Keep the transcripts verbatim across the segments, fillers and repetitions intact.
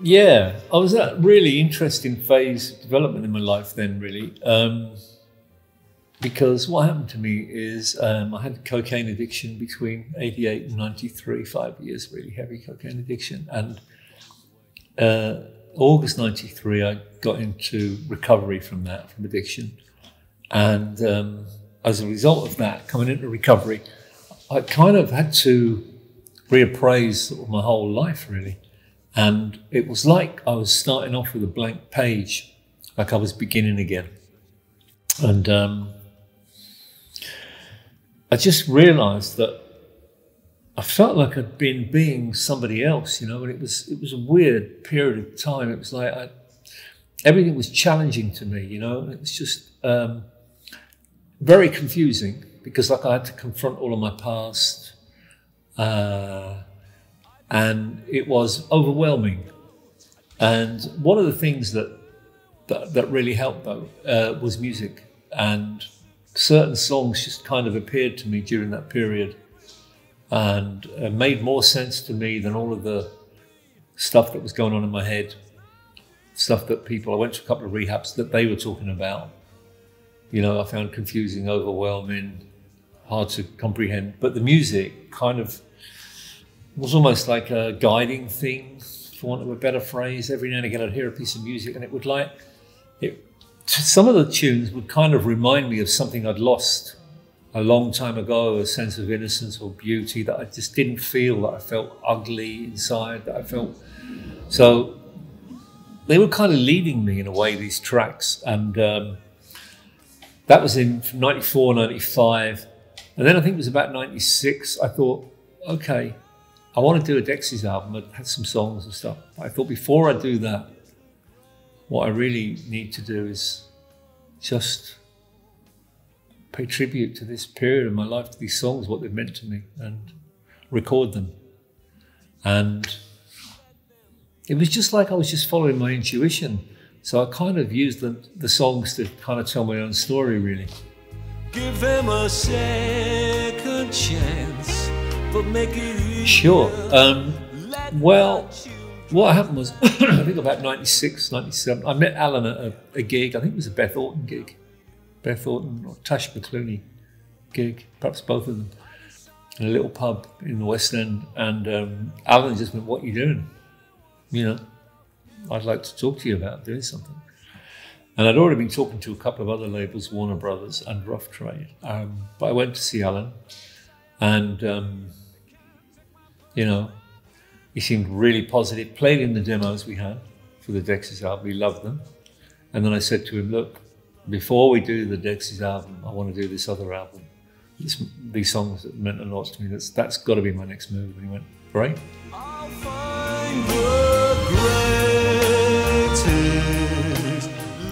Yeah, I was at a really interesting phase of development in my life then, really. Um, because what happened to me is um, I had cocaine addiction between eighty-eight and ninety-three, five years, really heavy cocaine addiction. And uh, August ninety-three, I got into recovery from that, from addiction. And um, as a result of that, coming into recovery, I kind of had to reappraise sort of my whole life, really. And it was like I was starting off with a blank page, like I was beginning again. And um, I just realized that I felt like I'd been being somebody else, you know, and it was, it was a weird period of time. It was like I, everything was challenging to me, you know, and it was just um, very confusing because like I had to confront all of my past, uh, and it was overwhelming. And one of the things that that, that really helped though uh, was music, and certain songs just kind of appeared to me during that period and uh, made more sense to me than all of the stuff that was going on in my head, stuff that people, I went to a couple of rehabs that they were talking about, you know, I found confusing, overwhelming, hard to comprehend. But the music kind of was almost like a guiding thing, for want of a better phrase. Every now and again I'd hear a piece of music and it would like, it, some of the tunes would kind of remind me of something I'd lost a long time ago, a sense of innocence or beauty that I just didn't feel, that I felt ugly inside, that I felt. So they were kind of leading me in a way, these tracks. And um, that was in ninety-four, ninety-five. And then I think it was about ninety-six, I thought, okay, I want to do a Dexys album. I had some songs and stuff. I thought before I do that, what I really need to do is just pay tribute to this period of my life, to these songs, what they've meant to me, and record them. And it was just like I was just following my intuition. So I kind of used the, the songs to kind of tell my own story, really. Give them a second chance, but make it easy. Sure. Um, well, what happened was, I think about ninety-six, ninety-seven, I met Alan at a, a gig, I think it was a Beth Orton gig. Beth Orton or Tash McClooney gig, perhaps both of them, in a little pub in the West End. And um, Alan just went, "What are you doing? You know, I'd like to talk to you about doing something." And I'd already been talking to a couple of other labels, Warner Brothers and Rough Trade. Um, but I went to see Alan and... Um, You know, he seemed really positive, played in the demos we had for the Dexys album, he loved them. And then I said to him, "Look, before we do the Dexys album, I want to do this other album. This, these songs that meant a lot to me, that's, that's got to be my next move." And he went, "Great." I'll find the greatest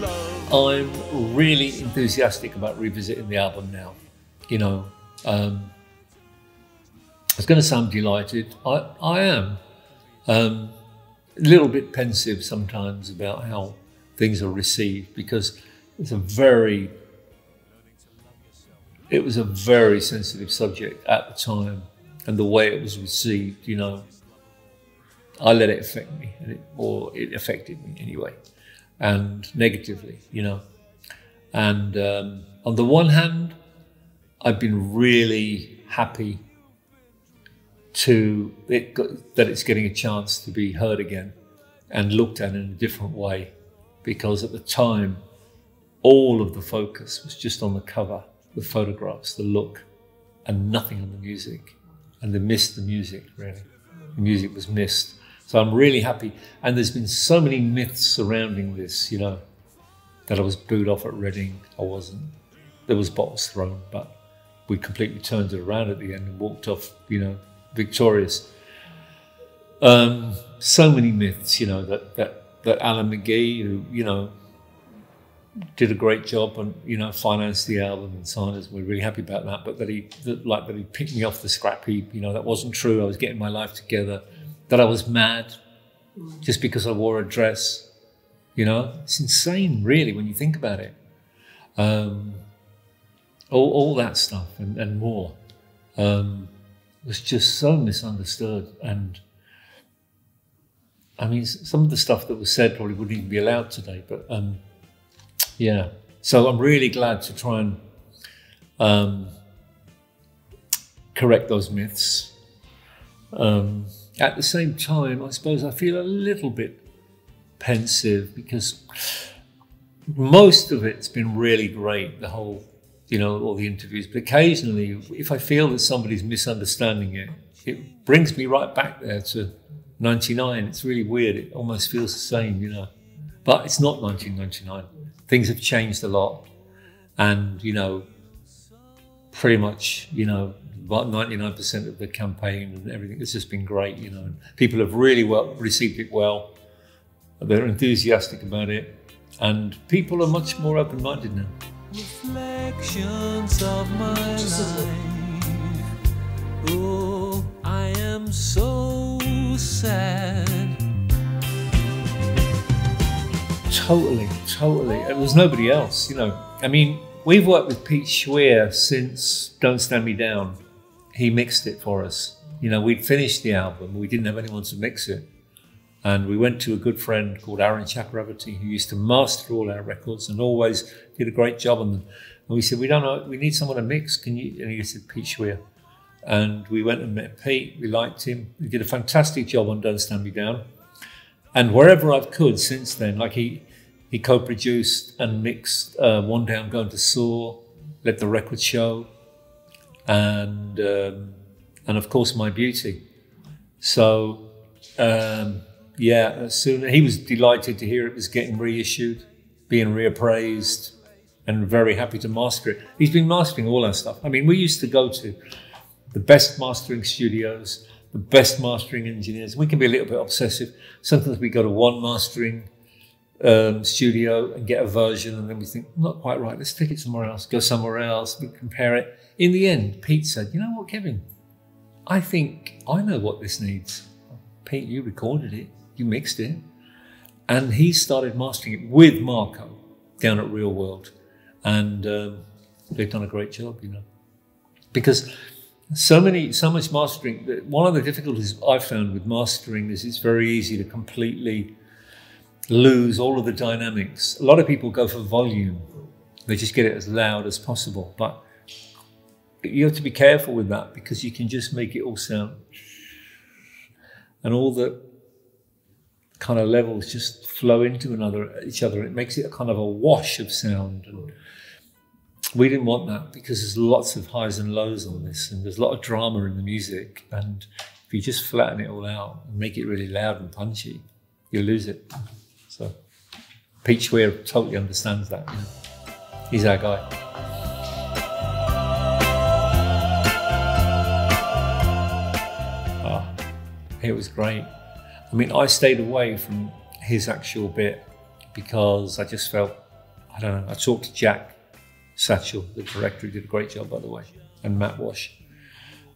love. I'm really enthusiastic about revisiting the album now, you know. Um, It's going to sound delighted. I, I am um, a little bit pensive sometimes about how things are received, because it's a very, it was a very sensitive subject at the time, and the way it was received, you know, I let it affect me, and it, or it affected me anyway, and negatively, you know. And um, on the one hand, I've been really happy to it, that it's getting a chance to be heard again and looked at in a different way, because at the time all of the focus was just on the cover, the photographs, the look, and nothing on the music, and they missed the music, really. The music was missed. So I'm really happy, and there's been so many myths surrounding this, you know, that I was booed off at Reading. I wasn't. There was bottles thrown, but we completely turned it around at the end and walked off, you know, victorious. Um, so many myths, you know, that, that, that Alan McGee, who, you know, did a great job and, you know, financed the album and signed us. We're really happy about that. But that he, that, like, that he picked me off the scrap heap, you know, that wasn't true. I was getting my life together. That I was mad just because I wore a dress, you know. It's insane, really, when you think about it. Um, all, all that stuff and, and more. Um, was just so misunderstood, and I mean, some of the stuff that was said probably wouldn't even be allowed today, but um, yeah. So I'm really glad to try and um, correct those myths. Um, at the same time, I suppose I feel a little bit pensive because most of it's been really great, the whole, you know, all the interviews. But occasionally, if I feel that somebody's misunderstanding it, it brings me right back there to ninety-nine. It's really weird. It almost feels the same, you know. But it's not nineteen ninety-nine. Things have changed a lot. And, you know, pretty much, you know, about ninety-nine percent of the campaign and everything, it's just been great, you know. People have really well received it well. They're enthusiastic about it. And people are much more open-minded now. Reflections of my life. Oh, I am so sad. Totally, totally. It was nobody else, you know. I mean, we've worked with Pete Schwer since Don't Stand Me Down. He mixed it for us. You know, we'd finished the album. We didn't have anyone to mix it. And we went to a good friend called Aaron Chakravarty, who used to master all our records and always did a great job on them. And we said, we don't know, we need someone to mix. Can you? And he said, Pete Schwer. And we went and met Pete. We liked him. He did a fantastic job on Don't Stand Me Down. And wherever I've could since then, like he... He co-produced and mixed uh, One Day I'm Going to Soar, Let the Record Show, and um, and of course My Beauty. So um, yeah, as soon he was delighted to hear it was getting reissued, being reappraised, and very happy to master it. He's been mastering all our stuff. I mean, we used to go to the best mastering studios, the best mastering engineers. We can be a little bit obsessive. Sometimes we go to one mastering Um, studio and get a version, and then we think, not quite right, let's take it somewhere else, go somewhere else, we compare it. In the end, Pete said, you know what, Kevin, I think I know what this needs. Pete, you recorded it, you mixed it. And he started mastering it with Marco down at Real World. And um, they've done a great job, you know. Because so many, so much mastering, one of the difficulties I've found with mastering is it's very easy to completely lose all of the dynamics. A lot of people go for volume. They just get it as loud as possible. But you have to be careful with that because you can just make it all sound. And all the kind of levels just flow into another, each other. It makes it a kind of a wash of sound. And we didn't want that because there's lots of highs and lows on this. And there's a lot of drama in the music. And if you just flatten it all out and make it really loud and punchy, you'll lose it. So Pete Schwer totally understands that. You know? He's our guy. Oh, it was great. I mean, I stayed away from his actual bit because I just felt, I don't know, I talked to Jack Satchel, the director, who did a great job, by the way, and Matt Wash.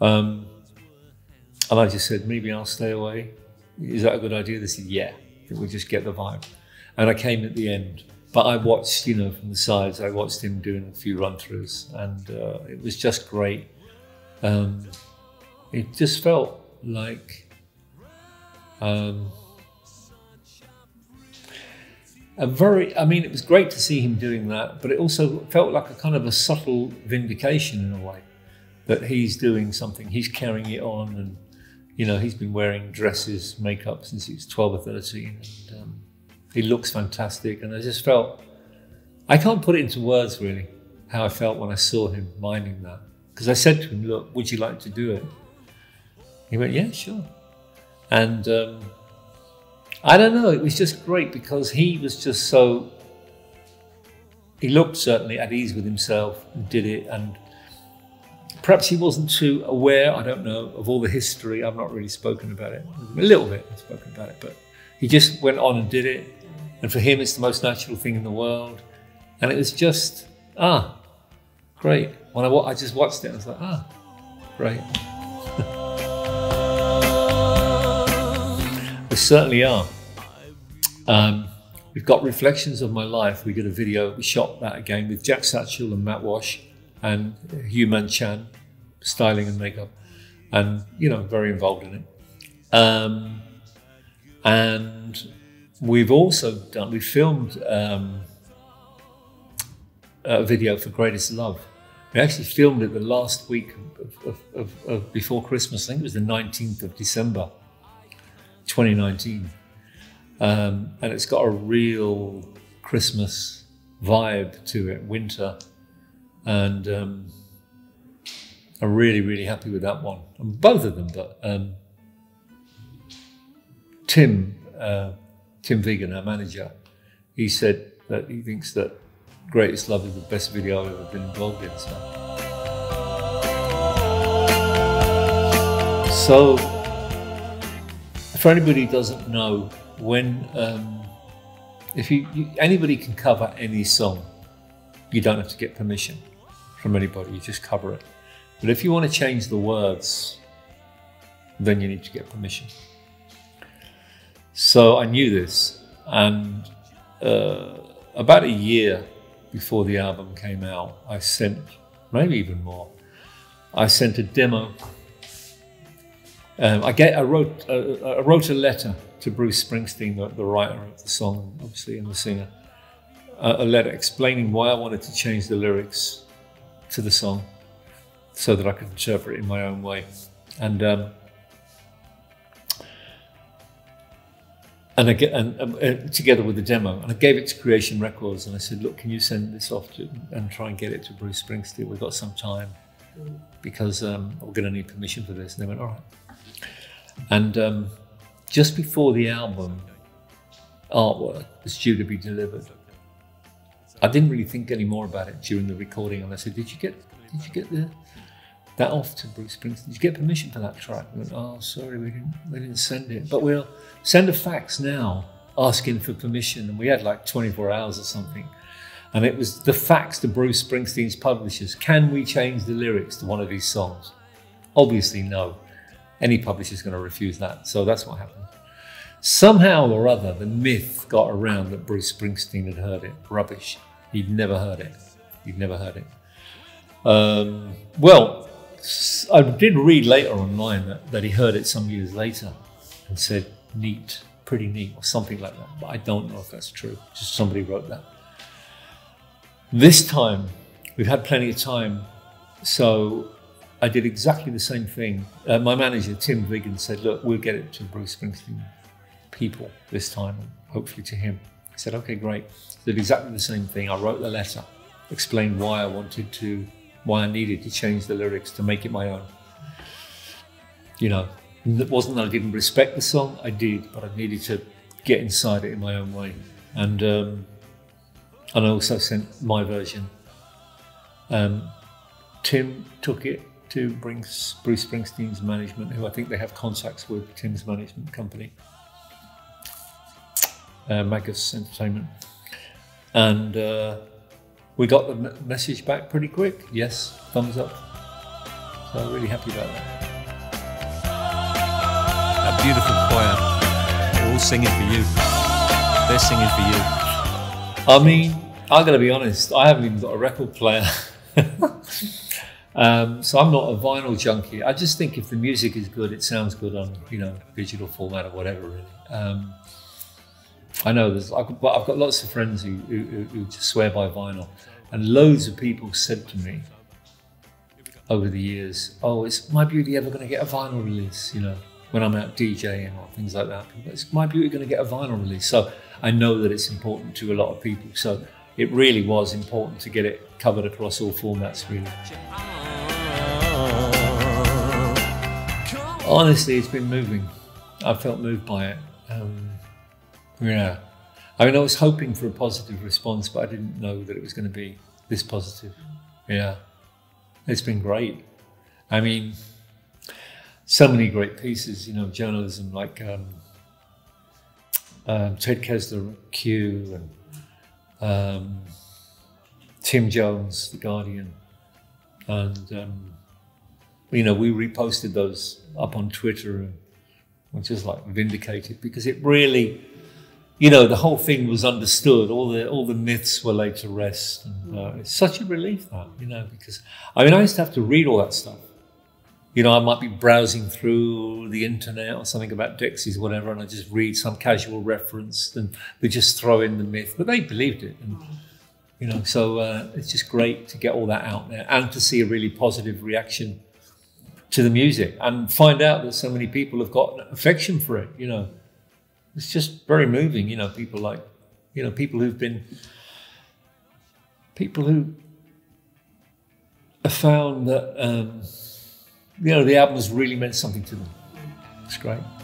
Um, and I just said, maybe I'll stay away. Is that a good idea? They said, yeah. We just get the vibe. And I came at the end, but I watched, you know, from the sides, I watched him doing a few run-throughs, and uh, it was just great. Um, it just felt like um, a very, I mean, it was great to see him doing that, but it also felt like a kind of a subtle vindication in a way, that he's doing something, he's carrying it on, and you know, he's been wearing dresses, makeup since he was twelve or thirteen, and um, he looks fantastic. And I just felt, I can't put it into words really, how I felt when I saw him miming that. Because I said to him, look, would you like to do it? He went, yeah, sure. And um, I don't know, it was just great because he was just so, he looked certainly at ease with himself and did it. And perhaps he wasn't too aware, I don't know, of all the history. I've not really spoken about it. A little bit I've spoken about it, but he just went on and did it. And for him, it's the most natural thing in the world. And it was just, ah, great. When I, I just watched it, I was like, ah, great. We certainly are. Um, we've got Reflections of My Life. We did a video, we shot that again with Jack Satchel and Matt Wash, and Hugh Manchan, styling and makeup, and, you know, very involved in it. Um, And we've also done, we filmed um, a video for Greatest Love. We actually filmed it the last week of, of, of, of before Christmas. I think it was the nineteenth of December, twenty nineteen. Um, and it's got a real Christmas vibe to it, winter. And um, I'm really, really happy with that one. Both of them, but um, Tim, uh, Tim Vegan, our manager, he said that he thinks that Greatest Love is the best video I've ever been involved in. So, so for anybody who doesn't know, when um, if you, you anybody can cover any song, you don't have to get permission from anybody. You just cover it. But if you want to change the words, then you need to get permission. So I knew this, and uh, about a year before the album came out, I sent, maybe even more, I sent a demo. Um, I, get, I, wrote, uh, I wrote a letter to Bruce Springsteen, the, the writer of the song, obviously, and the singer, uh, a letter explaining why I wanted to change the lyrics to the song, so that I could interpret it in my own way. And um, and, I get, and, and, and together with the demo, and I gave it to Creation Records, and I said, look, can you send this off to, and try and get it to Bruce Springsteen? We've got some time, because um, we're gonna need permission for this. And they went, all right. And um, just before the album artwork was due to be delivered, I didn't really think any more about it during the recording. And I said, did you get, did you get the, that off to Bruce Springsteen? Did you get permission for that track? We went, oh, sorry, we didn't, we didn't send it. But we'll send a fax now asking for permission. And we had like twenty-four hours or something. And it was the fax to Bruce Springsteen's publishers. Can we change the lyrics to one of these songs? Obviously, no. Any publisher's going to refuse that. So that's what happened. Somehow or other, the myth got around that Bruce Springsteen had heard it. Rubbish. He'd never heard it. He'd never heard it. Um, well, I did read later online that, that he heard it some years later and said, neat, pretty neat, or something like that. But I don't know if that's true. Just somebody wrote that. This time, we've had plenty of time, so I did exactly the same thing. Uh, my manager, Tim Vegan, said, look, we'll get it to Bruce Springsteen people this time, and hopefully to him. I said, okay, great. I did exactly the same thing. I wrote the letter, explained why I wanted to, why I needed to change the lyrics to make it my own. You know, it wasn't that I didn't respect the song, I did, but I needed to get inside it in my own way. And, um, and I also sent my version. Um, Tim took it to Bruce Springsteen's management, who I think they have contacts with, Tim's management company, uh, Magus Entertainment. And uh, we got the message back pretty quick. Yes, thumbs up. So I'm really happy about that. A beautiful choir. They're all singing for you. They're singing for you. I mean, I'm going to be honest. I haven't even got a record player. um, so I'm not a vinyl junkie. I just think if the music is good, it sounds good on, you know, digital format or whatever, really. Um, I know there's, I've got lots of friends who, who, who just swear by vinyl, and loads of people said to me over the years, oh, is My Beauty ever going to get a vinyl release? You know, when I'm out DJing or things like that, is My Beauty going to get a vinyl release? So I know that it's important to a lot of people. So it really was important to get it covered across all formats, really. Honestly, it's been moving. I felt moved by it. Um, Yeah, I mean, I was hoping for a positive response, but I didn't know that it was going to be this positive. Yeah, it's been great. I mean, so many great pieces, you know, journalism, like um, um, Ted Kessler, Q, and um, Tim Jones, The Guardian. And, um, you know, we reposted those up on Twitter, and we're just like vindicated, because it really, you know, the whole thing was understood. All the all the myths were laid to rest. And, uh, it's such a relief, that, you know, because I mean, I used to have to read all that stuff. you know, I might be browsing through the internet or something about Dexys or whatever, and I just read some casual reference, and they just throw in the myth, but they believed it. And, you know, so uh, it's just great to get all that out there and to see a really positive reaction to the music and find out that so many people have got affection for it, you know. It's just very moving, you know, people like, you know, people who've been, people who have found that, um, you know, the album has really meant something to them. It's great.